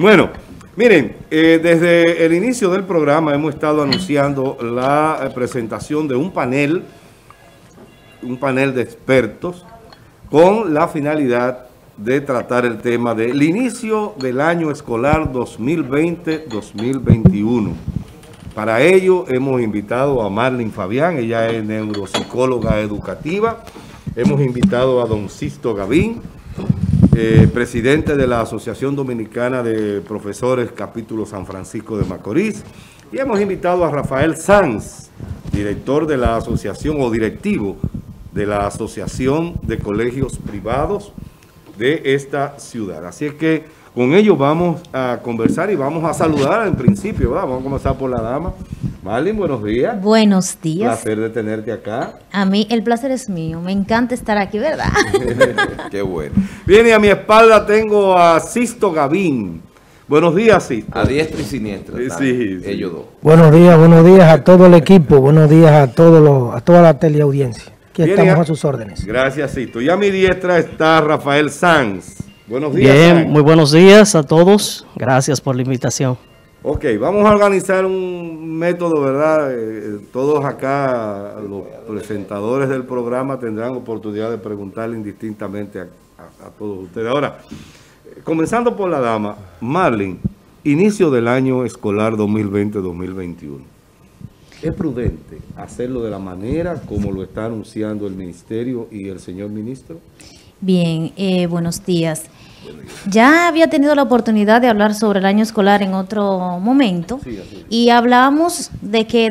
Bueno, miren, desde el inicio del programa hemos estado anunciando la presentación de un panel de expertos con la finalidad de tratar el tema del inicio del año escolar 2020-2021. Para ello hemos invitado a Marlene Fabián, ella es neuropsicóloga educativa. Hemos invitado a don Sixto Gavín, presidente de la Asociación Dominicana de Profesores, capítulo San Francisco de Macorís. Y hemos invitado a Rafael Sanz, director de la asociación o directivo de la Asociación de Colegios Privados de esta ciudad. Así es que con ellos vamos a conversar y vamos a saludar en principio, ¿verdad? Vamos a comenzar por la dama. Marlene, buenos días. Buenos días. Placer de tenerte acá. A mí el placer es mío. Me encanta estar aquí, ¿verdad? Qué bueno. Bien, y a mi espalda tengo a Sixto Gavín. Buenos días, Sixto. A diestra y siniestra. Sí, sí. Ellos dos. Buenos días a todo el equipo. Buenos días a toda la teleaudiencia. Aquí bien, estamos a sus órdenes. Gracias, Sixto. Y a mi diestra está Rafael Sanz. Buenos días. Bien, Sanz. Muy buenos días a todos. Gracias por la invitación. Ok, vamos a organizar un método, ¿verdad? Todos acá, los presentadores del programa, tendrán oportunidad de preguntarle indistintamente a todos ustedes. Ahora, comenzando por la dama, Marlene, inicio del año escolar 2020-2021. ¿Es prudente hacerlo de la manera como lo está anunciando el ministerio y el señor ministro? Bien, buenos días. Ya había tenido la oportunidad de hablar sobre el año escolar en otro momento, sí, y hablamos de que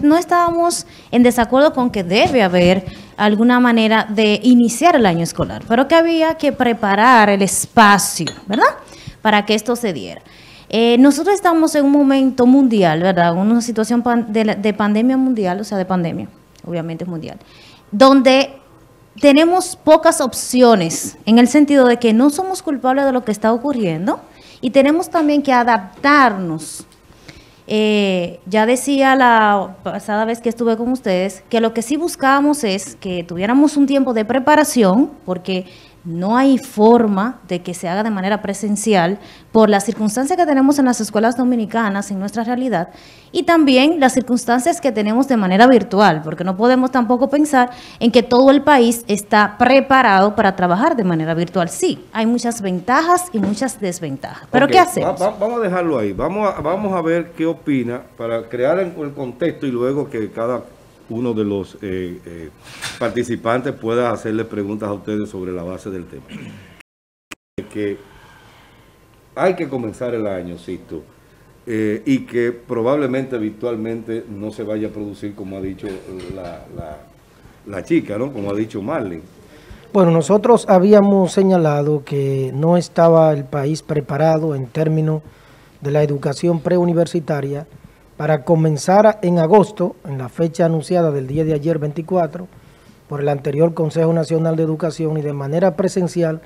no estábamos en desacuerdo con que debe haber alguna manera de iniciar el año escolar, pero que había que preparar el espacio, ¿verdad?, para que esto se diera. Nosotros estamos en un momento mundial, ¿verdad?, una situación de pandemia mundial, o sea, de pandemia, obviamente mundial, donde tenemos pocas opciones en el sentido de que no somos culpables de lo que está ocurriendo y tenemos también que adaptarnos. Ya decía la pasada vez que estuve con ustedes que lo que sí buscábamos es que tuviéramos un tiempo de preparación porque no hay forma de que se haga de manera presencial por las circunstancias que tenemos en las escuelas dominicanas, en nuestra realidad, y también las circunstancias que tenemos de manera virtual, porque no podemos tampoco pensar en que todo el país está preparado para trabajar de manera virtual. Sí, hay muchas ventajas y muchas desventajas. ¿Pero qué hacemos? Vamos a dejarlo ahí. Vamos a ver qué opina para crear el contexto y luego que cada uno de los participantes pueda hacerle preguntas a ustedes sobre la base del tema. Que hay que comenzar el año, Sixto, y que probablemente virtualmente no se vaya a producir como ha dicho la chica, ¿no? Como ha dicho Marlene. Bueno, nosotros habíamos señalado que no estaba el país preparado en términos de la educación preuniversitaria para comenzar en agosto, en la fecha anunciada del día de ayer 24, por el anterior Consejo Nacional de Educación, y de manera presencial,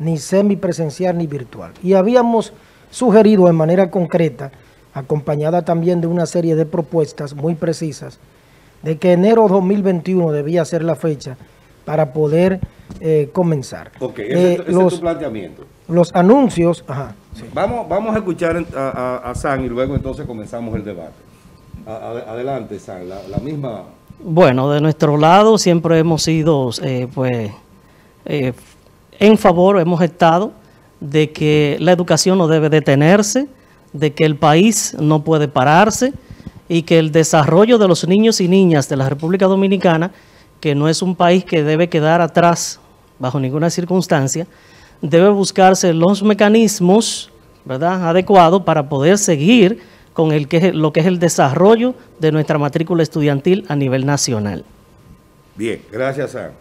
ni semipresencial ni virtual. Y habíamos sugerido de manera concreta, acompañada también de una serie de propuestas muy precisas, de que enero 2021 debía ser la fecha para poder comenzar. Ok, ese es tu planteamiento. Los anuncios, ajá. Sí. Vamos a escuchar a San y luego entonces comenzamos el debate. Adelante, San, la misma. Bueno, de nuestro lado siempre hemos sido, en favor, hemos estado de que la educación no debe detenerse, de que el país no puede pararse y que el desarrollo de los niños y niñas de la República Dominicana, que no es un país que debe quedar atrás bajo ninguna circunstancia, debe buscarse los mecanismos, ¿verdad?, adecuados para poder seguir con lo que es el desarrollo de nuestra matrícula estudiantil a nivel nacional. Bien, gracias, Sam.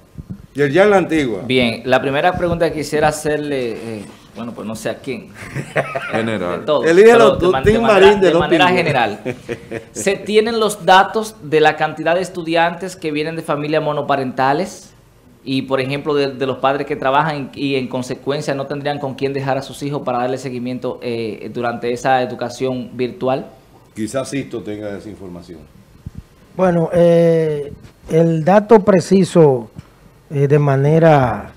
Y allá en la antigua. Bien, la primera pregunta que quisiera hacerle, bueno, pues no sé a quién. General. Elígelo tú, Tim Marín. De manera general, ¿se tienen los datos de la cantidad de estudiantes que vienen de familias monoparentales? Y, por ejemplo, de los padres que trabajan y, en consecuencia, no tendrían con quién dejar a sus hijos para darle seguimiento durante esa educación virtual? Quizás Sixto tenga esa información. Bueno, el dato preciso de manera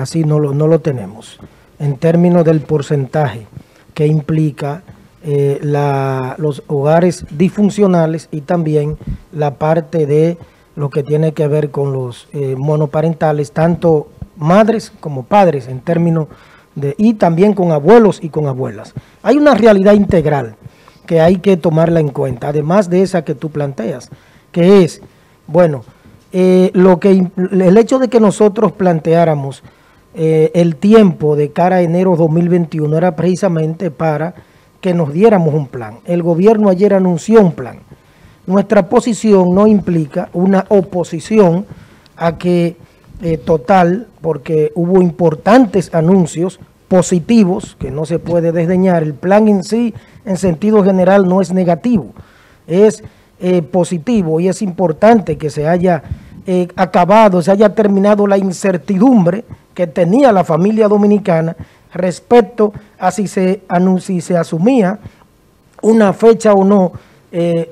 así no lo tenemos. en términos del porcentaje que implica los hogares disfuncionales y también la parte de lo que tiene que ver con los monoparentales, tanto madres como padres en términos de, y también con abuelos y con abuelas. Hay una realidad integral que hay que tomarla en cuenta, además de esa que tú planteas, que es, bueno, el hecho de que nosotros planteáramos el tiempo de cara a enero 2021 era precisamente para que nos diéramos un plan. El gobierno ayer anunció un plan. Nuestra posición no implica una oposición a que total, porque hubo importantes anuncios positivos que no se puede desdeñar. El plan en sí, en sentido general, no es negativo, es positivo y es importante que se haya acabado, se haya terminado la incertidumbre que tenía la familia dominicana respecto a si se asumía una fecha o no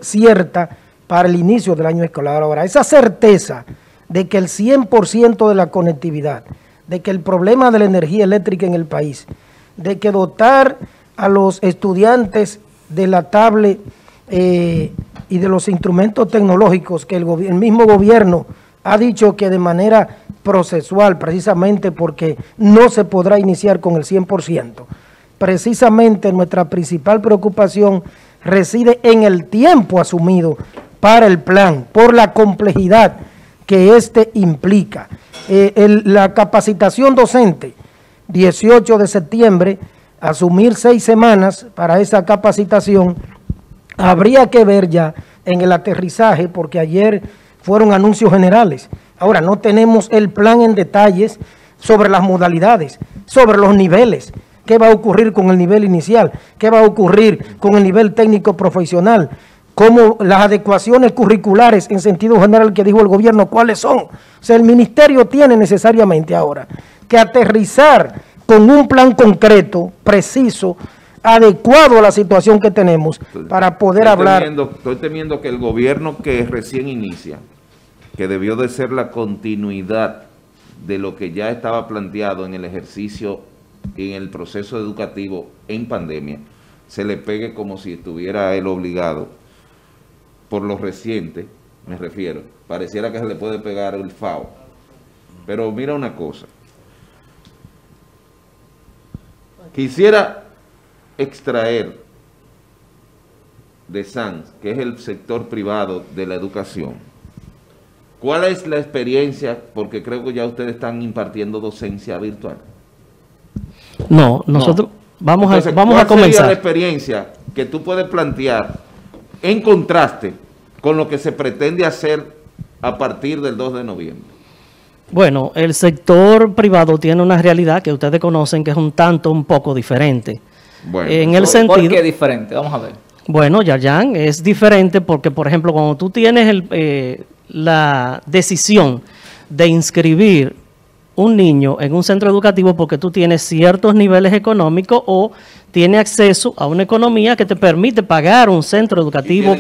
cierta para el inicio del año escolar. Ahora, esa certeza de que el 100% de la conectividad, de que el problema de la energía eléctrica en el país, de que dotar a los estudiantes de la tablet y de los instrumentos tecnológicos que el mismo gobierno ha dicho que de manera procesual, precisamente porque no se podrá iniciar con el 100%. Precisamente nuestra principal preocupación reside en el tiempo asumido para el plan, por la complejidad que este implica. La capacitación docente, 18 de septiembre, asumir 6 semanas para esa capacitación, habría que ver ya en el aterrizaje, porque ayer fueron anuncios generales. Ahora, no tenemos el plan en detalles sobre las modalidades, sobre los niveles. ¿Qué va a ocurrir con el nivel inicial? ¿Qué va a ocurrir con el nivel técnico profesional? Como las adecuaciones curriculares en sentido general que dijo el gobierno, ¿cuáles son? O sea, el ministerio tiene necesariamente ahora que aterrizar con un plan concreto, preciso, adecuado a la situación que tenemos para poder hablar. Estoy temiendo que el gobierno que recién inicia, que debió de ser la continuidad de lo que ya estaba planteado en el ejercicio, en el proceso educativo en pandemia, se le pegue como si estuviera él obligado. Por lo reciente, me refiero, pareciera que se le puede pegar el FAO. Pero mira una cosa. Quisiera extraer de Sanz, que es el sector privado de la educación, ¿cuál es la experiencia? Porque creo que ya ustedes están impartiendo docencia virtual. No, nosotros vamos a comenzar. Entonces, ¿cuál sería la experiencia que tú puedes plantear en contraste con lo que se pretende hacer a partir del 2 de noviembre? Bueno, el sector privado tiene una realidad que ustedes conocen que es un poco diferente. Bueno, en el sentido, ¿por qué diferente? Vamos a ver. Bueno, Yayan, es diferente porque, por ejemplo, cuando tú tienes la decisión de inscribir un niño en un centro educativo porque tú tienes ciertos niveles económicos o tienes acceso a una economía que te permite pagar un centro educativo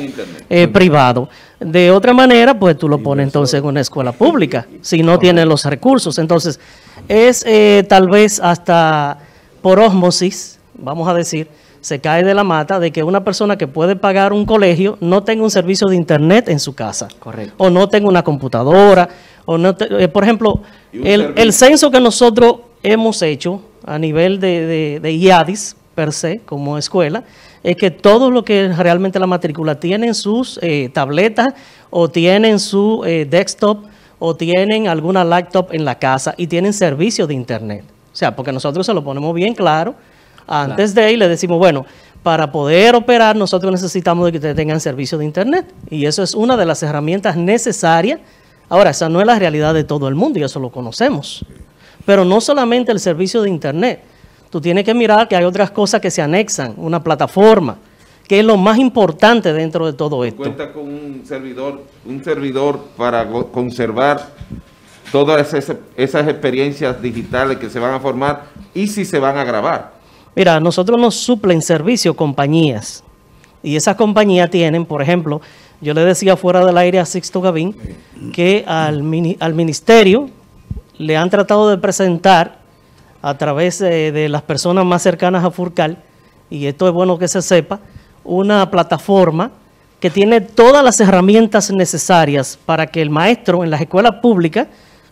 privado. De otra manera, pues tú lo pones entonces en una escuela pública, si no tienes los recursos. Entonces, es tal vez hasta por ósmosis, vamos a decir, se cae de la mata de que una persona que puede pagar un colegio no tenga un servicio de internet en su casa. Correcto. O no tenga una computadora. O no te, por ejemplo, el censo que nosotros hemos hecho a nivel de IADIS, per se, como escuela, es que todo lo que realmente la matrícula tienen sus tabletas o tienen su desktop o tienen alguna laptop en la casa y tienen servicio de internet. O sea, porque nosotros se lo ponemos bien claro antes de ir, le decimos, bueno, para poder operar nosotros necesitamos de que ustedes tengan servicio de internet y eso es una de las herramientas necesarias. Ahora, esa no es la realidad de todo el mundo y eso lo conocemos. Pero no solamente el servicio de internet. Tú tienes que mirar que hay otras cosas que se anexan, una plataforma, que es lo más importante dentro de todo esto. Cuenta con un servidor para conservar todas esas experiencias digitales que se van a formar y si se van a grabar. Mira, nosotros nos suplen servicio compañías y esas compañías tienen, por ejemplo, yo le decía fuera del aire a Sixto Gavín que al ministerio le han tratado de presentar a través de las personas más cercanas a Furcal, y esto es bueno que se sepa, una plataforma que tiene todas las herramientas necesarias para que el maestro en las escuelas públicas,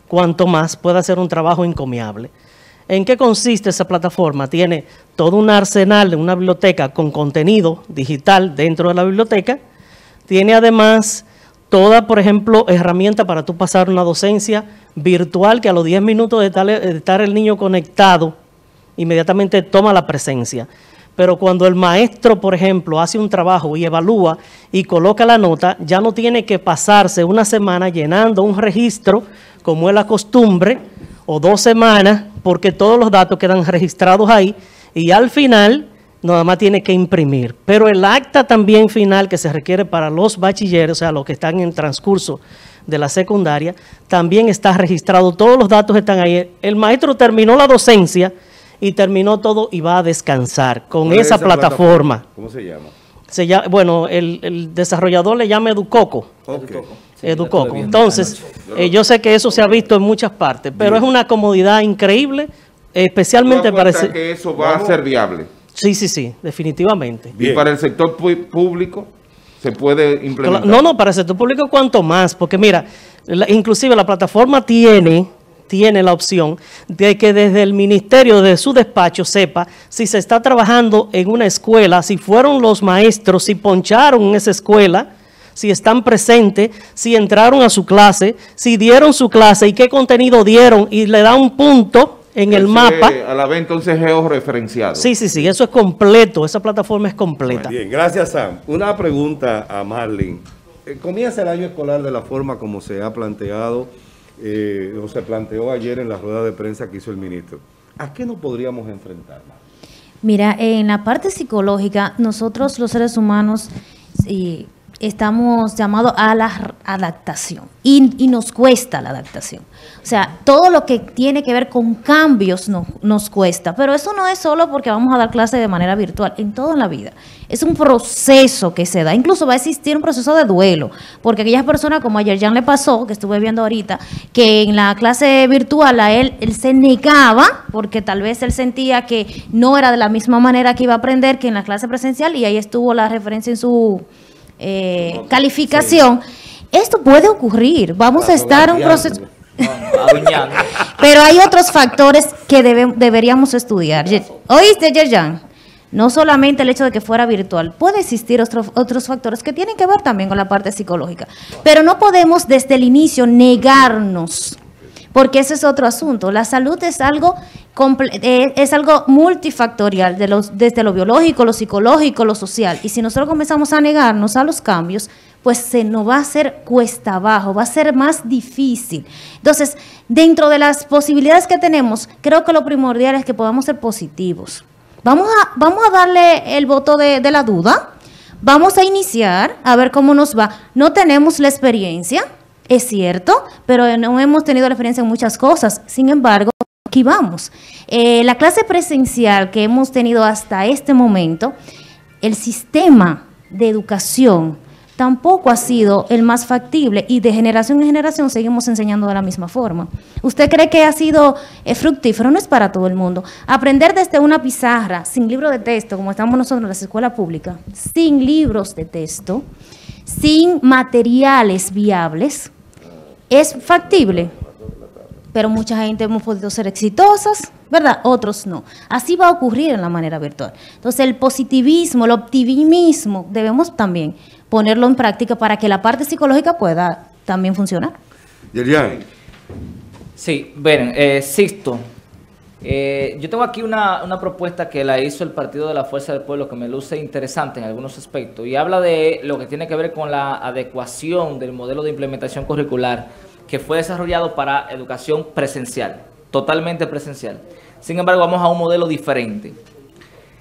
cuanto más, pueda hacer un trabajo encomiable. ¿En qué consiste esa plataforma? Tiene todo un arsenal, una biblioteca con contenido digital dentro de la biblioteca. Tiene además toda, por ejemplo, herramienta para tú pasar una docencia virtual que a los 10 minutos de estar el niño conectado, inmediatamente toma la presencia. Pero cuando el maestro, por ejemplo, hace un trabajo y evalúa y coloca la nota, ya no tiene que pasarse una semana llenando un registro, como es la costumbre, o 2 semanas, porque todos los datos quedan registrados ahí y al final nada más tiene que imprimir. Pero el acta también final que se requiere para los bachilleros, o sea, los que están en transcurso de la secundaria, también está registrado, todos los datos están ahí. El maestro terminó la docencia y terminó todo y va a descansar con esa plataforma. ¿Cómo se llama? Se llama, bueno, el desarrollador le llama Educoco. Okay. Educoco. Entonces, yo sé que eso se ha visto en muchas partes, pero bien, es una comodidad increíble, especialmente para... que eso va a ser viable. Sí, sí, sí, definitivamente. Bien. ¿Y para el sector público se puede implementar? No, no, para el sector público cuanto más, porque mira, inclusive la plataforma tiene la opción de que desde el ministerio de su despacho sepa si se está trabajando en una escuela, si fueron los maestros, si poncharon en esa escuela, si están presentes, si entraron a su clase, si dieron su clase y qué contenido dieron, y le da un punto en el mapa. A la vez entonces georreferenciado. Sí, sí, sí, eso es completo, esa plataforma es completa. Bien, gracias Sam. Una pregunta a Marlene. Comienza el año escolar de la forma como se ha planteado o se planteó ayer en la rueda de prensa que hizo el ministro. ¿A qué nos podríamos enfrentar, Marlene? Mira, en la parte psicológica, nosotros los seres humanos... estamos llamados a la adaptación y nos cuesta la adaptación. O sea, todo lo que tiene que ver con cambios nos cuesta, pero eso no es solo porque vamos a dar clases de manera virtual, en toda la vida. Es un proceso que se da, incluso va a existir un proceso de duelo, porque aquellas personas como a Yerjan le pasó, que estuve viendo ahorita, que en la clase virtual a él se negaba, porque tal vez él sentía que no era de la misma manera que iba a aprender que en la clase presencial, y ahí estuvo la referencia en su... calificación. Sí. Esto puede ocurrir, vamos a estar en un proceso, pero hay otros factores que deberíamos estudiar. ¿Oíste, Yerjan? No solamente el hecho de que fuera virtual, puede existir otros factores que tienen que ver también con la parte psicológica, pero no podemos desde el inicio negarnos, porque ese es otro asunto. La salud es algo multifactorial, desde lo biológico, lo psicológico, lo social. Y si nosotros comenzamos a negarnos a los cambios, pues se nos va a hacer cuesta abajo, va a ser más difícil. Entonces, dentro de las posibilidades que tenemos, creo que lo primordial es que podamos ser positivos. Vamos a darle el voto de la duda, vamos a iniciar a ver cómo nos va. No tenemos la experiencia, es cierto, pero no hemos tenido la experiencia en muchas cosas, sin embargo... Aquí vamos. La clase presencial que hemos tenido hasta este momento, el sistema de educación tampoco ha sido el más factible y de generación en generación seguimos enseñando de la misma forma. ¿Usted cree que ha sido fructífero? No es para todo el mundo. Aprender desde una pizarra, sin libro de texto, como estamos nosotros en las escuelas públicas, sin libros de texto, sin materiales viables, es factible. Pero mucha gente hemos podido ser exitosas, ¿verdad? Otros no. Así va a ocurrir en la manera virtual. Entonces, el positivismo, el optimismo, debemos también ponerlo en práctica para que la parte psicológica pueda también funcionar. Yerjan. Sí, bueno, Sixto, yo tengo aquí una propuesta que la hizo el Partido de la Fuerza del Pueblo que me luce interesante en algunos aspectos y habla de lo que tiene que ver con la adecuación del modelo de implementación curricular que fue desarrollado para educación presencial, totalmente presencial. Sin embargo, vamos a un modelo diferente.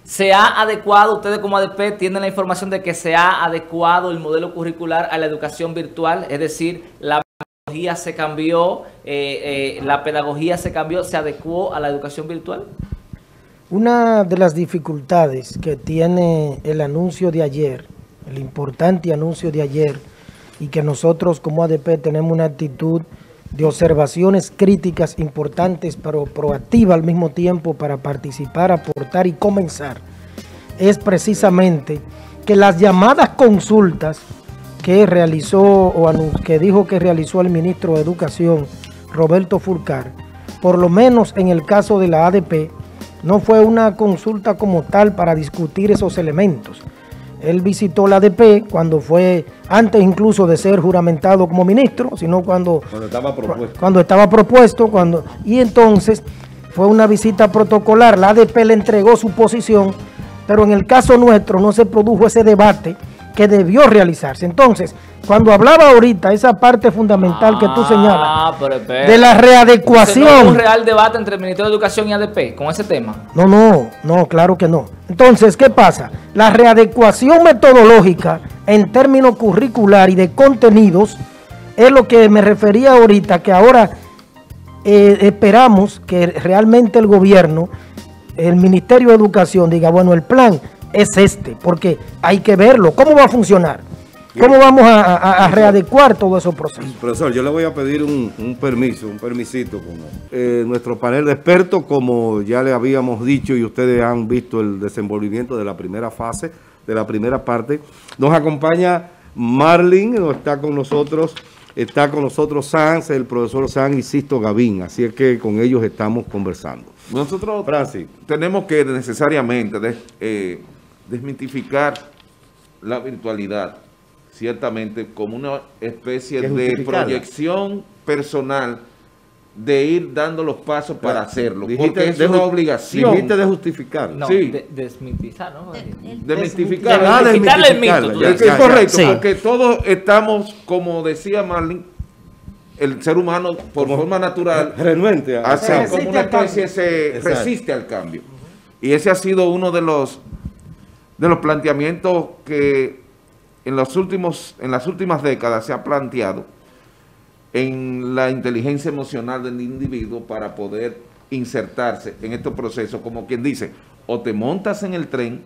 ¿Se ha adecuado, ustedes como ADP tienen la información de que se ha adecuado el modelo curricular a la educación virtual? Es decir, la pedagogía se cambió, ¿se adecuó a la educación virtual? Una de las dificultades que tiene el anuncio de ayer, el importante anuncio de ayer, y que nosotros como ADP tenemos una actitud de observaciones críticas importantes pero proactivas al mismo tiempo para participar, aportar y comenzar, es precisamente que las llamadas consultas que realizó o que dijo que realizó el ministro de Educación, Roberto Furcal, por lo menos en el caso de la ADP, no fue una consulta como tal para discutir esos elementos. Él visitó la ADP cuando fue, antes incluso de ser juramentado como ministro, sino cuando estaba propuesto. Y entonces fue una visita protocolar. La ADP le entregó su posición, pero en el caso nuestro no se produjo ese debate que debió realizarse. Entonces, cuando hablaba ahorita, esa parte fundamental que tú señalas, de la readecuación. ¿No hubo un real debate entre el Ministerio de Educación y ADP con ese tema? No, claro que no. Entonces, ¿qué pasa? La readecuación metodológica en términos curricular y de contenidos es lo que me refería ahorita, que ahora esperamos que realmente el gobierno, el Ministerio de Educación diga, bueno, el plan es este, porque hay que verlo, cómo va a funcionar, cómo vamos a readecuar todos esos procesos. Profesor, yo le voy a pedir un permisito con nuestro panel de expertos, como ya le habíamos dicho y ustedes han visto el desenvolvimiento de la primera fase, de la primera parte. Nos acompaña Marlene, está con nosotros Sanz, el profesor Sanz y Sixto Gavín, así es que con ellos estamos conversando. Nosotros, Francis, tenemos que necesariamente desmitificar la virtualidad, ciertamente, como una especie de proyección personal de ir dando los pasos para hacerlo, porque es una obligación. Dijiste de justificar. No, sí. Desmitificar, ¿no? Desmitificar. Desmitificar el mito. Es correcto, sí. Porque todos estamos, como decía Marlene, el ser humano por como forma natural renuente a como una especie se resiste al cambio. Y ese ha sido uno de los planteamientos que en las últimas décadas se ha planteado en la inteligencia emocional del individuo para poder insertarse en estos procesos, como quien dice, o te montas en el tren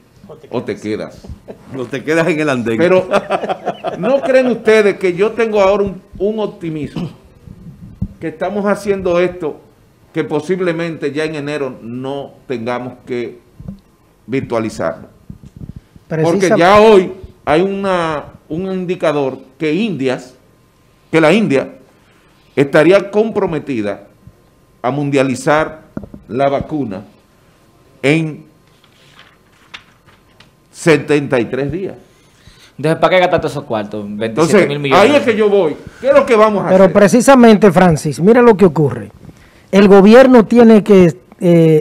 o te quedas. No te quedas en el andén. Pero ¿no creen ustedes que yo tengo ahora un optimismo? Que estamos haciendo esto, que posiblemente ya en enero no tengamos que virtualizarlo. Porque ya hoy hay un indicador que la India estaría comprometida a mundializar la vacuna en 73 días. Entonces, ¿para qué gastaste esos cuartos? 27 mil millones. Ahí es que yo voy. ¿Qué es lo que vamos a hacer? Pero precisamente, Francis, mira lo que ocurre. El gobierno tiene que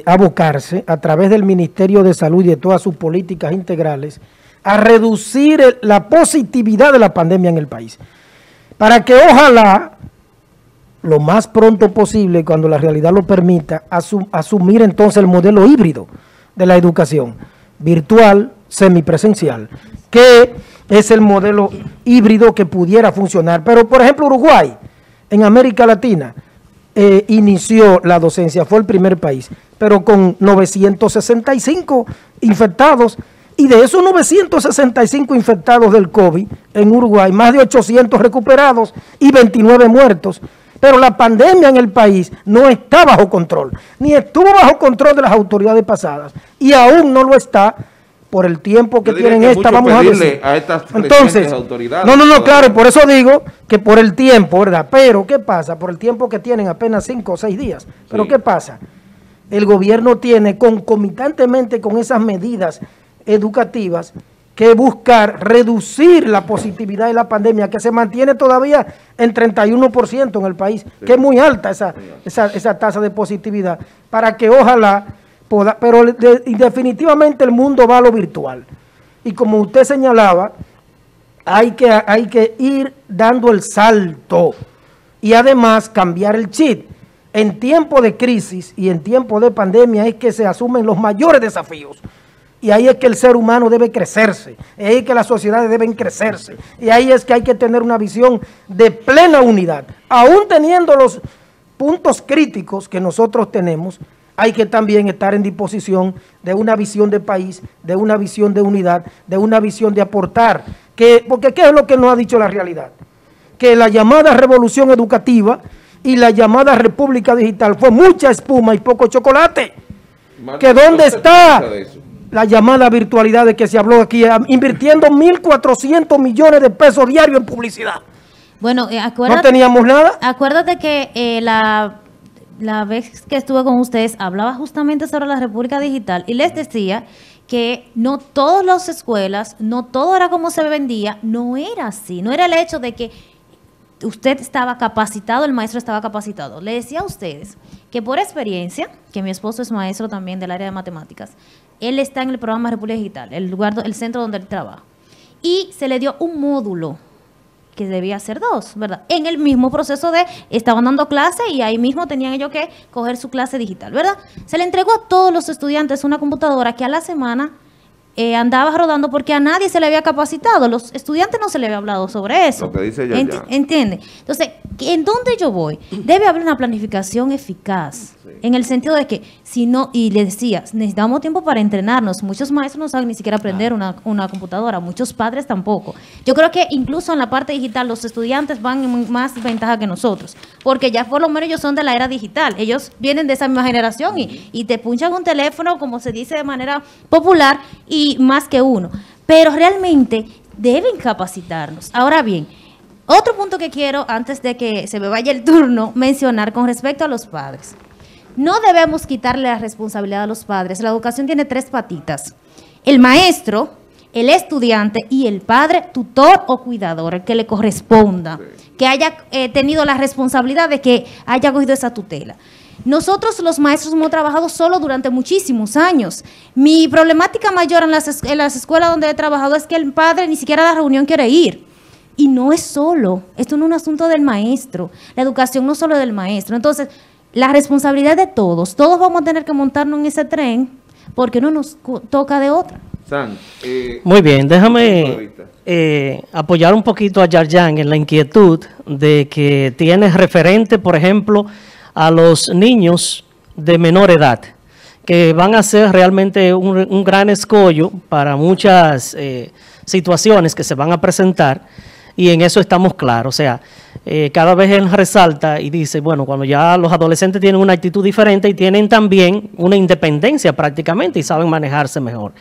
abocarse a través del Ministerio de Salud y de todas sus políticas integrales a reducir la positividad de la pandemia en el país. Para que ojalá, lo más pronto posible, cuando la realidad lo permita, asumir entonces el modelo híbrido de la educación, virtual, semipresencial, que es el modelo híbrido que pudiera funcionar. Pero, por ejemplo, Uruguay, en América Latina, inició la docencia, fue el primer país, pero con 965 infectados, y de esos 965 infectados del COVID en Uruguay, más de 800 recuperados y 29 muertos. Pero la pandemia en el país no está bajo control, ni estuvo bajo control de las autoridades pasadas, y aún no lo está por el tiempo que tienen esta, vamos a decir. A estas entonces, autoridades, no, claro, por eso digo que por el tiempo, ¿verdad? Pero, ¿qué pasa? Por el tiempo que tienen, apenas 5 o 6 días. Pero, sí. ¿Qué pasa? El gobierno tiene concomitantemente con esas medidas educativas que buscar reducir la positividad de la pandemia, que se mantiene todavía en 31% en el país, sí. Que es muy alta esa tasa de positividad, para que ojalá poda, pero definitivamente el mundo va a lo virtual. Y como usted señalaba, hay que ir dando el salto y además cambiar el chip. En tiempo de crisis y en tiempo de pandemia es que se asumen los mayores desafíos. Y ahí es que el ser humano debe crecerse, ahí es que las sociedades deben crecerse, y ahí es que hay que tener una visión de plena unidad. Aún teniendo los puntos críticos que nosotros tenemos, hay que también estar en disposición de una visión de país, de una visión de unidad, de una visión de aportar. Porque ¿qué es lo que nos ha dicho la realidad? Que la llamada revolución educativa y la llamada República Digital fue mucha espuma y poco chocolate. Martín, ¿que dónde está la llamada virtualidad de que se habló aquí, invirtiendo 1.400 millones de pesos diarios en publicidad? Bueno, acuérdate, no teníamos nada. Acuérdate que la vez que estuve con ustedes hablaba justamente sobre la República Digital y les decía que no todas las escuelas, no todo era como se vendía, no era así, no era el hecho de que usted estaba capacitado, el maestro estaba capacitado. Le decía a ustedes que por experiencia, que mi esposo es maestro también del área de matemáticas, él está en el programa República Digital, el centro donde él trabaja, y se le dio un módulo que debía ser dos, ¿verdad? En el mismo proceso de, estaban dando clase y ahí mismo tenían ellos que coger su clase digital, ¿verdad? Se le entregó a todos los estudiantes una computadora que a la semana andaba rodando porque a nadie se le había capacitado, los estudiantes no se le había hablado sobre eso. Lo que dice ella, ¿entiende? Entonces, ¿en dónde yo voy? Debe haber una planificación eficaz, sí, en el sentido de que, si no, y le decías, necesitamos tiempo para entrenarnos, muchos maestros no saben ni siquiera aprender una computadora, muchos padres tampoco. Yo creo que incluso en la parte digital los estudiantes van en más ventaja que nosotros, porque ya por lo menos ellos son de la era digital, ellos vienen de esa misma generación y te punchan un teléfono, como se dice de manera popular, y más que uno, pero realmente deben capacitarnos. Ahora bien, otro punto que quiero, antes de que se me vaya el turno, mencionar con respecto a los padres. No debemos quitarle la responsabilidad a los padres. La educación tiene tres patitas: el maestro, el estudiante y el padre, tutor o cuidador, el que le corresponda, que haya tenido la responsabilidad de que haya cogido esa tutela. Nosotros los maestros hemos trabajado solo durante muchísimos años. Mi problemática mayor en las escuelas donde he trabajado es que el padre ni siquiera a la reunión quiere ir. Y no es solo, esto no es un asunto del maestro, la educación no solo es del maestro. Entonces, la responsabilidad de todos vamos a tener que montarnos en ese tren porque no nos toca de otra. San, muy bien, déjame apoyar un poquito a Yarjan en la inquietud de que tiene referente, por ejemplo, a los niños de menor edad, que van a ser realmente un gran escollo para muchas situaciones que se van a presentar, y en eso estamos claros. O sea, cada vez él resalta y dice, bueno, cuando ya los adolescentes tienen una actitud diferente y tienen también una independencia prácticamente y saben manejarse mejor.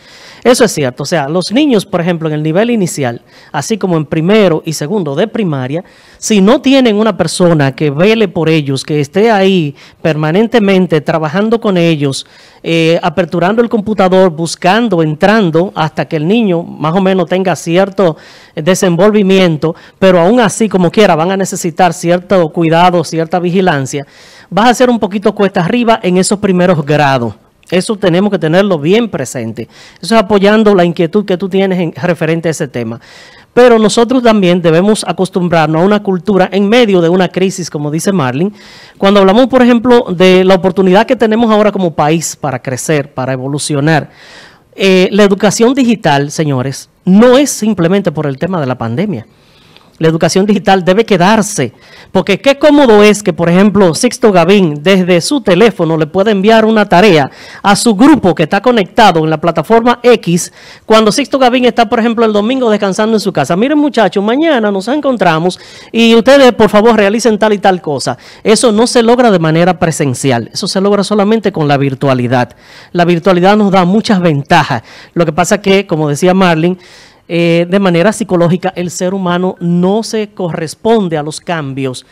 Eso es cierto. O sea, los niños, por ejemplo, en el nivel inicial, así como en primero y segundo de primaria, si no tienen una persona que vele por ellos, que esté ahí permanentemente trabajando con ellos, aperturando el computador, buscando, entrando, hasta que el niño más o menos tenga cierto desenvolvimiento, pero aún así, como quiera, van a necesitar cierto cuidado, cierta vigilancia, vas a ser un poquito cuesta arriba en esos primeros grados. Eso tenemos que tenerlo bien presente. Eso es apoyando la inquietud que tú tienes referente a ese tema. Pero nosotros también debemos acostumbrarnos a una cultura en medio de una crisis, como dice Marlene. Cuando hablamos, por ejemplo, de la oportunidad que tenemos ahora como país para crecer, para evolucionar, la educación digital, señores, no es simplemente por el tema de la pandemia. La educación digital debe quedarse, porque qué cómodo es que, por ejemplo, Sixto Gavín desde su teléfono le pueda enviar una tarea a su grupo que está conectado en la plataforma X, cuando Sixto Gavín está, por ejemplo, el domingo descansando en su casa. Miren, muchachos, mañana nos encontramos y ustedes, por favor, realicen tal y tal cosa. Eso no se logra de manera presencial, eso se logra solamente con la virtualidad. La virtualidad nos da muchas ventajas. Lo que pasa que, como decía Marlene, de manera psicológica, el ser humano no se corresponde a los cambios.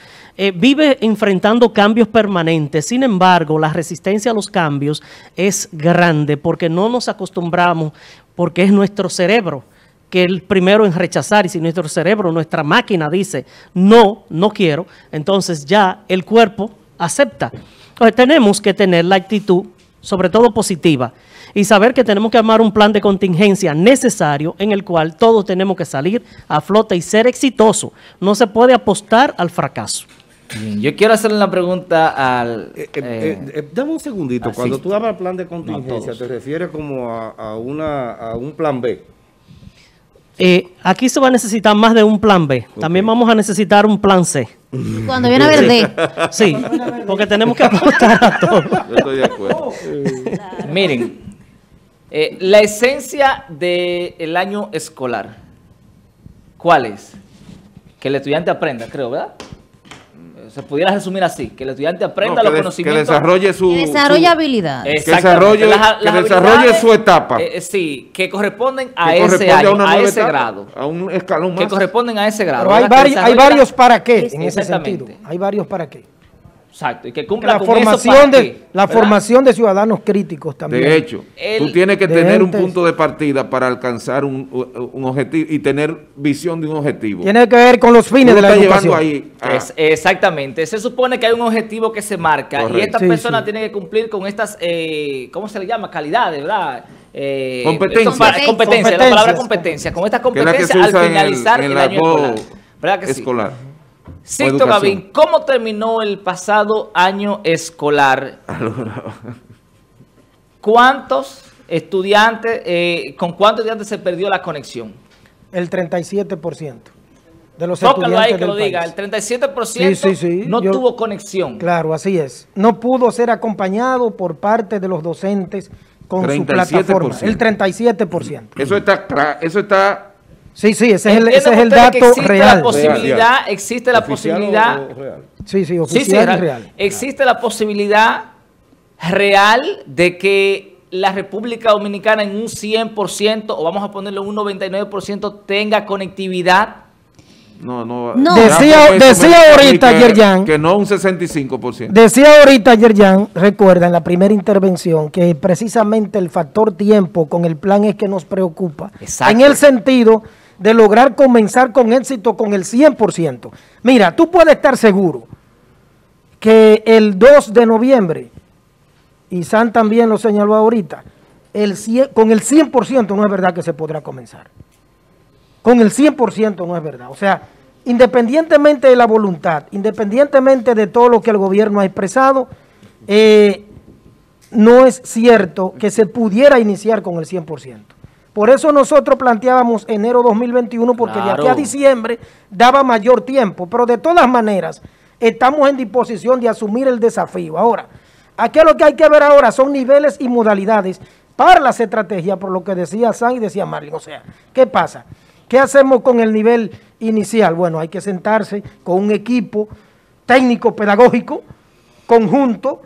Vive enfrentando cambios permanentes. Sin embargo, la resistencia a los cambios es grande porque no nos acostumbramos, porque es nuestro cerebro que el primero en rechazar, y si nuestro cerebro, nuestra máquina dice no, no quiero, entonces ya el cuerpo acepta. Entonces tenemos que tener la actitud, sobre todo positiva, y saber que tenemos que armar un plan de contingencia necesario en el cual todos tenemos que salir a flote y ser exitosos. No se puede apostar al fracaso. Bien, yo quiero hacerle una pregunta al... dame un segundito. Así. Cuando tú hablas plan de contingencia, ¿te refieres como a un plan B? Aquí se va a necesitar más de un plan B. Okay. También vamos a necesitar un plan C. Cuando viene a verde. Sí, porque tenemos que apostar a todo. Yo estoy de acuerdo. Claro. Miren, la esencia del año escolar, ¿cuál es? Que el estudiante aprenda, creo, ¿verdad? se pudiera resumir así, que el estudiante aprenda los conocimientos. Que desarrolle su... Que desarrolle habilidades. Que desarrolle, su etapa. Sí, que corresponden a ese año, a ese grado. A un escalón más. Que corresponden a ese grado. Pero hay varios para qué, en ese sentido. Hay varios para qué. Exacto, y que cumpla con formación de la formación de ciudadanos críticos también. De hecho, tú tienes que tener un punto de partida para alcanzar un objetivo y tener visión de un objetivo. Tiene que ver con los fines de la educación. Ahí, exactamente, se supone que hay un objetivo que se marca. Correcto. Y esta persona tiene que cumplir con estas, ¿cómo se le llama? Calidades, ¿verdad? Competencia, la palabra competencia. Con estas competencias al finalizar el año escolar. ¿Verdad que sí? Sixto Gavín, ¿cómo terminó el pasado año escolar? ¿Cuántos estudiantes, con cuántos estudiantes se perdió la conexión? El 37% de los estudiantes ahí que lo país. Diga, el 37% no tuvo conexión. Claro, así es. No pudo ser acompañado por parte de los docentes con su plataforma. El 37%. Eso está... Sí, ese es el dato real. Existe la posibilidad. Oficial, real. Existe la posibilidad real de que la República Dominicana en un 100% o vamos a ponerle un 99% tenga conectividad. No. Decía ahorita Yerjan que no un 65%. Decía ahorita Yerjan, recuerda en la primera intervención que precisamente el factor tiempo con el plan es que nos preocupa. Exacto. En el sentido de lograr comenzar con éxito con el 100%. Mira, tú puedes estar seguro que el 2 de noviembre, y San también lo señaló ahorita, con el 100% no es verdad que se podrá comenzar. Con el 100% no es verdad. O sea, independientemente de la voluntad, independientemente de todo lo que el gobierno ha expresado, no es cierto que se pudiera iniciar con el 100%. Por eso nosotros planteábamos enero 2021, porque de aquí a diciembre daba mayor tiempo. Pero de todas maneras, estamos en disposición de asumir el desafío. Ahora, aquí lo que hay que ver ahora son niveles y modalidades para las estrategias, por lo que decía San y decía Marlene. O sea, ¿qué pasa? ¿Qué hacemos con el nivel inicial? Bueno, hay que sentarse con un equipo técnico-pedagógico conjunto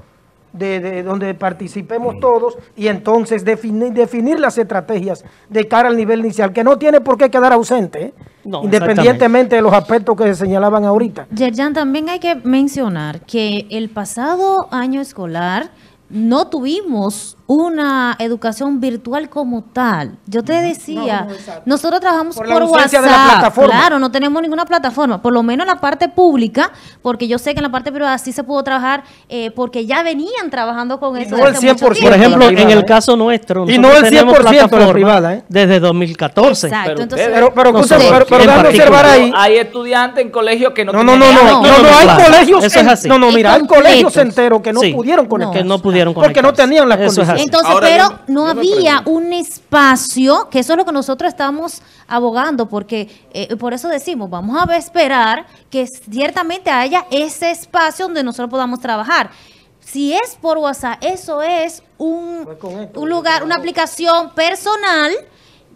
de donde participemos todos y entonces definir las estrategias de cara al nivel inicial, que no tiene por qué quedar ausente, no, independientemente de los aspectos que se señalaban ahorita. Yerjan, también hay que mencionar que el pasado año escolar no tuvimos una educación virtual como tal. Yo te decía, nosotros trabajamos por WhatsApp, claro, no tenemos ninguna plataforma, por lo menos en la parte pública, porque yo sé que en la parte privada sí se pudo trabajar, porque ya venían trabajando con eso. No el 100%, por ejemplo, en el caso nuestro. Y no el 100% la privada, desde 2014. Exacto, pero dando a observar ahí. Hay estudiantes en colegios que no tienen. No, hay colegios. No, mira, hay colegios enteros que no pudieron conectarse. Porque no tenían las condiciones. Entonces, ahora, pero no había un espacio, que eso es lo que nosotros estamos abogando, porque por eso decimos, vamos a esperar que ciertamente haya ese espacio donde nosotros podamos trabajar. Si es por WhatsApp, eso es un lugar, una aplicación personal.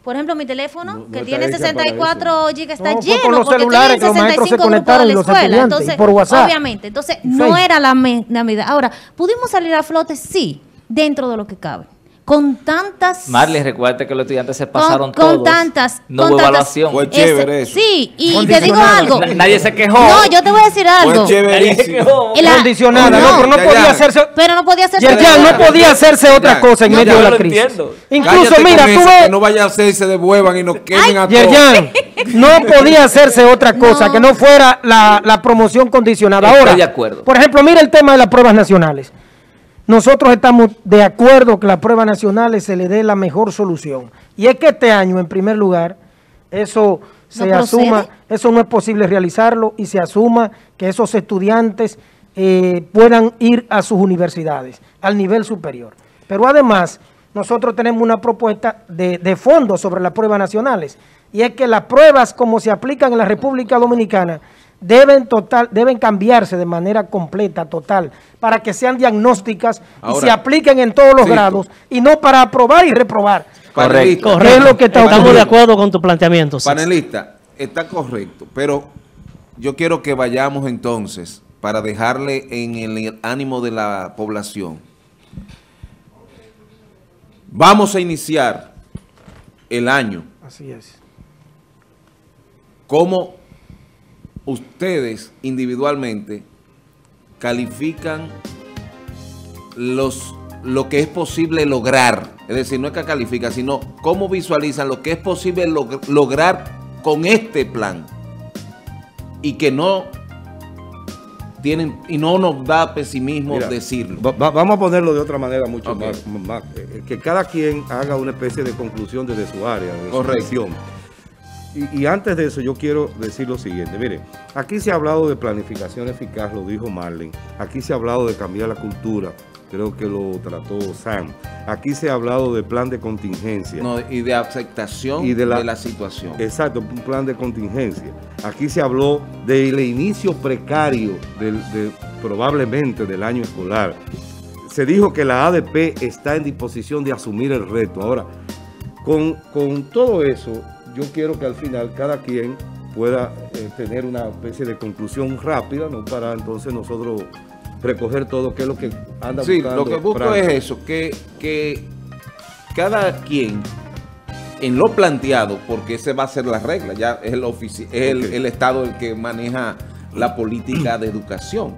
Por ejemplo, mi teléfono, que tiene 64 GB, está lleno porque tiene 65 grupos de la escuela. Entonces, por WhatsApp, obviamente. Entonces, no era la medida. Ahora, ¿pudimos salir a flote? Sí. Dentro de lo que cabe. Con tantas... Marlene, recuerda que los estudiantes se pasaron con todos. No hubo evaluación. Fue chévere eso. Sí, y te digo algo. Nadie se quejó. No, yo te voy a decir algo. Fue chéverísimo. Condicionada, no, pero no podía hacerse... Pero no podía hacerse... Ya, no podía hacerse otra cosa en medio de la crisis. Incluso, mira, tú ves... Que no vaya a hacer y se devuelvan y nos quemen a todos. Yerjan, no podía hacerse otra cosa que no fuera la promoción condicionada. Ahora, estoy de acuerdo. Por ejemplo, mira el tema de las pruebas nacionales. Nosotros estamos de acuerdo que las pruebas nacionales se le dé la mejor solución. Y es que este año, en primer lugar, eso se asuma, eso no es posible realizarlo y se asuma que esos estudiantes puedan ir a sus universidades, al nivel superior. Pero además, nosotros tenemos una propuesta de fondo sobre las pruebas nacionales. Y es que las pruebas como se aplican en la República Dominicana deben cambiarse de manera completa, total, para que sean diagnósticas y se apliquen en todos los grados y no para aprobar y reprobar. Correcto. Es lo que estamos de acuerdo con tu planteamiento. Panelista, está correcto, pero yo quiero que vayamos entonces para dejarle en el ánimo de la población. Vamos a iniciar el año. Así es. ¿Cómo ustedes individualmente califican lo que es posible lograr? Es decir, no es que califican, sino cómo visualizan lo que es posible lograr con este plan, y que no tienen, y no nos da pesimismo. Mira, decirlo. Vamos a ponerlo de otra manera mucho más, que cada quien haga una especie de conclusión desde su área, de corrección. Y antes de eso yo quiero decir lo siguiente. Mire, aquí se ha hablado de planificación eficaz, lo dijo Marlene. Aquí se ha hablado de cambiar la cultura, creo que lo trató Sam. Aquí se ha hablado de plan de contingencia. No, y de aceptación y de la situación. Exacto, un plan de contingencia. Aquí se habló del inicio precario probablemente del año escolar. Se dijo que la ADP está en disposición de asumir el reto. Ahora, con todo eso, yo quiero que al final cada quien pueda tener una especie de conclusión rápida, ¿no? Para entonces nosotros recoger todo, que es lo que anda buscando. Sí, lo que busco es eso, que cada quien en lo planteado, porque esa va a ser la regla, ya es el Estado el que maneja la política de educación.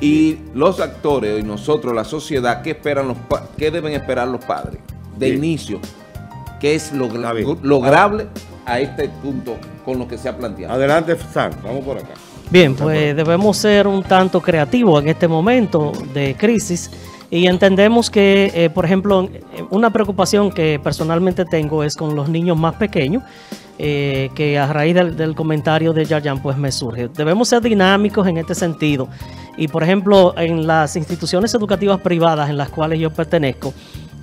Y los actores y nosotros, la sociedad, ¿qué esperan qué deben esperar los padres de inicio? ¿Qué es lograble a este punto con lo que se ha planteado? Adelante, Sam, vamos por acá. Bien, pues debemos ser un tanto creativos en este momento de crisis, y entendemos que, por ejemplo, una preocupación que personalmente tengo es con los niños más pequeños, que a raíz del comentario de Yayan pues me surge. Debemos ser dinámicos en este sentido, y por ejemplo en las instituciones educativas privadas en las cuales yo pertenezco,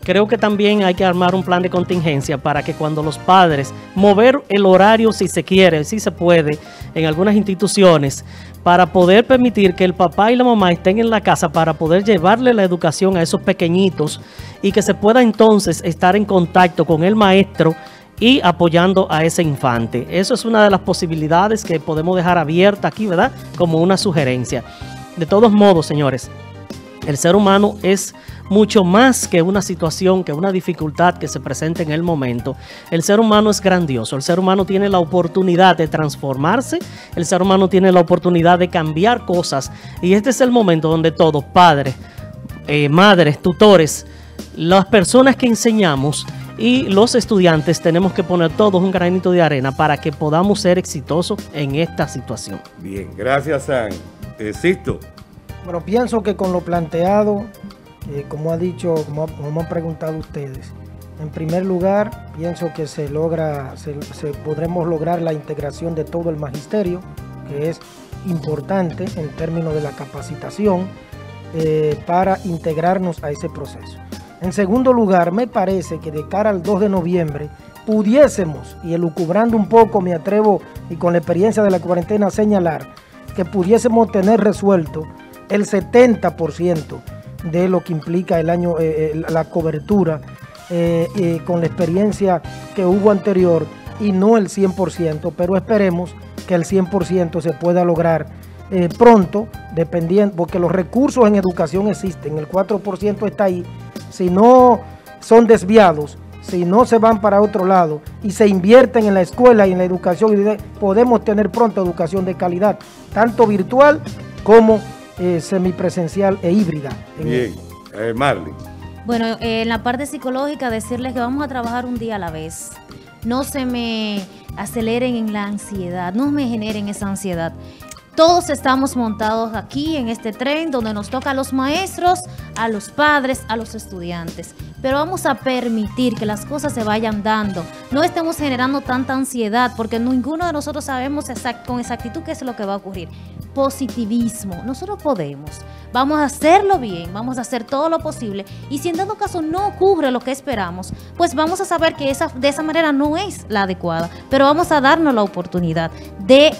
creo que también hay que armar un plan de contingencia para que cuando los padres, mover el horario si se quiere, si se puede, en algunas instituciones, para poder permitir que el papá y la mamá estén en la casa para poder llevarle la educación a esos pequeñitos, y que se pueda entonces estar en contacto con el maestro y apoyando a ese infante. Eso es una de las posibilidades que podemos dejar abierta aquí, ¿verdad? Como una sugerencia. De todos modos, señores, el ser humano es mucho más que una situación, que una dificultad que se presente en el momento. El ser humano es grandioso, el ser humano tiene la oportunidad de transformarse, el ser humano tiene la oportunidad de cambiar cosas, y este es el momento donde todos, padres, madres, tutores, las personas que enseñamos y los estudiantes, tenemos que poner todos un granito de arena para que podamos ser exitosos en esta situación. Bien, gracias, San. Sixto. Bueno, pienso que con lo planteado, como ha dicho, como han preguntado ustedes, en primer lugar, pienso que podremos lograr la integración de todo el magisterio, que es importante en términos de la capacitación, para integrarnos a ese proceso. En segundo lugar, me parece que de cara al 2 de noviembre pudiésemos, y elucubrando un poco me atrevo, y con la experiencia de la cuarentena, señalar que pudiésemos tener resuelto el 70% de lo que implica el año, la cobertura, con la experiencia que hubo anterior, y no el 100%, pero esperemos que el 100% se pueda lograr pronto, dependiendo, porque los recursos en educación existen, el 4% está ahí. Si no son desviados, si no se van para otro lado y se invierten en la escuela y en la educación, podemos tener pronto educación de calidad, tanto virtual como semipresencial e híbrida. Bien, Marlene. Bueno, en la parte psicológica, decirles que vamos a trabajar un día a la vez. No se me aceleren en la ansiedad, no me generen esa ansiedad. Todos estamos montados aquí en este tren donde nos toca a los maestros, a los padres, a los estudiantes. Pero vamos a permitir que las cosas se vayan dando. No estemos generando tanta ansiedad, porque ninguno de nosotros sabemos con exactitud qué es lo que va a ocurrir. Positivismo. Nosotros podemos. Vamos a hacerlo bien, vamos a hacer todo lo posible. Y si en dado caso no ocurre lo que esperamos, pues vamos a saber que de esa manera no es la adecuada. Pero vamos a darnos la oportunidad de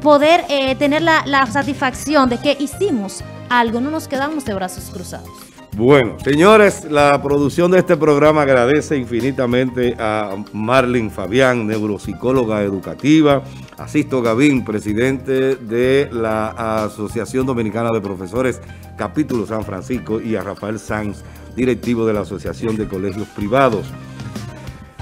poder tener la satisfacción de que hicimos algo, no nos quedamos de brazos cruzados. Bueno, señores, la producción de este programa agradece infinitamente a Marlene Fabián, neuropsicóloga educativa, a Sixto Gavín, presidente de la Asociación Dominicana de Profesores, capítulo San Francisco, y a Rafael Sanz, directivo de la Asociación de Colegios Privados,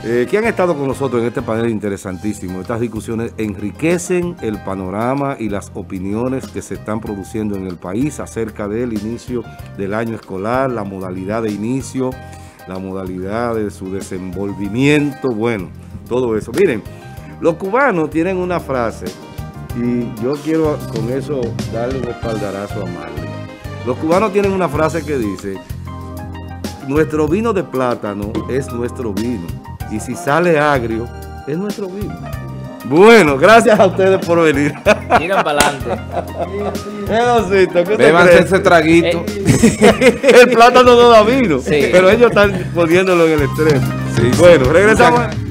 que han estado con nosotros en este panel interesantísimo. Estas discusiones enriquecen el panorama y las opiniones que se están produciendo en el país acerca del inicio del año escolar, la modalidad de inicio, la modalidad de su desenvolvimiento, bueno, todo eso. Miren, los cubanos tienen una frase, y yo quiero con eso darle un espaldarazo a Marlene. Los cubanos tienen una frase que dice: nuestro vino de plátano es nuestro vino, y si sale agrio, es nuestro vino. Bueno, gracias a ustedes por venir. Miren para adelante. Beban ese traguito. El plátano no da vino, sí, pero ellos están poniéndolo en el extremo. Sí, bueno, sí, regresamos.